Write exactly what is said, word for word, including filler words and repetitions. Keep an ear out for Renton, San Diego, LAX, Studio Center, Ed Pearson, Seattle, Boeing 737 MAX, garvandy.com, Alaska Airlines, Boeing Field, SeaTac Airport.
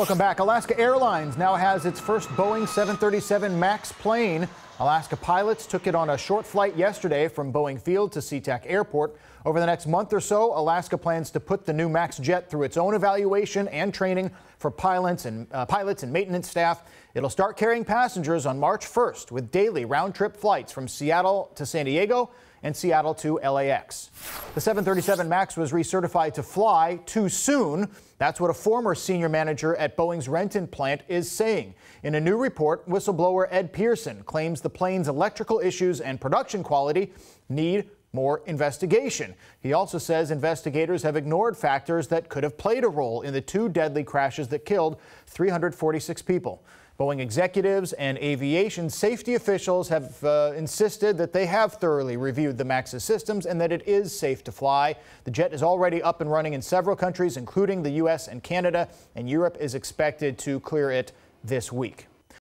Welcome back. Alaska Airlines now has its first Boeing seven thirty-seven MAX plane. Alaska pilots took it on a short flight yesterday from Boeing Field to SeaTac Airport. Over the next month or so, Alaska plans to put the new MAX jet through its own evaluation and training for pilots and uh, pilots and maintenance staff. It'll start carrying passengers on March first with daily round-trip flights from Seattle to San Diego and Seattle to L A X. The seven thirty-seven MAX was recertified to fly too soon. That's what a former senior manager at Boeing's Renton plant is saying. In a new report, whistleblower Ed Pearson claims the plane's electrical issues and production quality need more investigation. He also says investigators have ignored factors that could have played a role in the two deadly crashes that killed three hundred forty-six people. Boeing executives and aviation safety officials have uh, insisted that they have thoroughly reviewed the MAX's systems and that it is safe to fly. The jet is already up and running in several countries, including the U S and Canada, and Europe is expected to clear it this week.